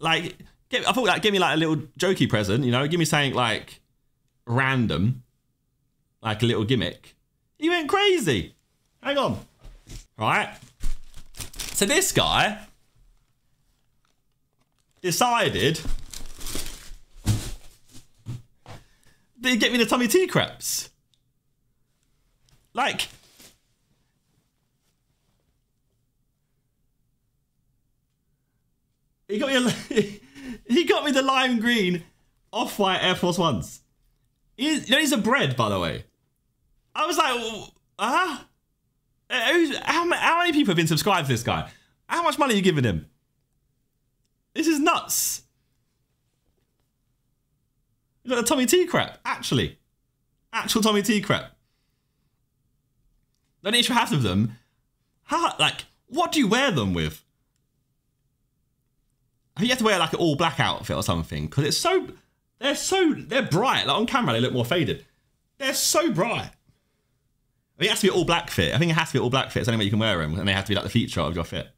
Like, I thought like, give me like a little jokey present, you know, give me something like random, like a little gimmick. He went crazy. Hang on. Right. So this guy decided that he'd get me the Tommy T craps. Like, he got me the lime green off-white Air Force Ones. These are bread, by the way. I was like, huh? How many people have been subscribed to this guy? How much money are you giving him? This is nuts. You got the Tommy T crap, actually. Actual Tommy T crap. Don't each half of them. How, like, what do you wear them with? You have to wear like an all black outfit or something, because it's they're bright. Like on camera, they look more faded. They're so bright. I mean, it has to be an all black fit. I think it has to be an all black fit. It's the only way you can wear them, and they have to be like the feature of your fit.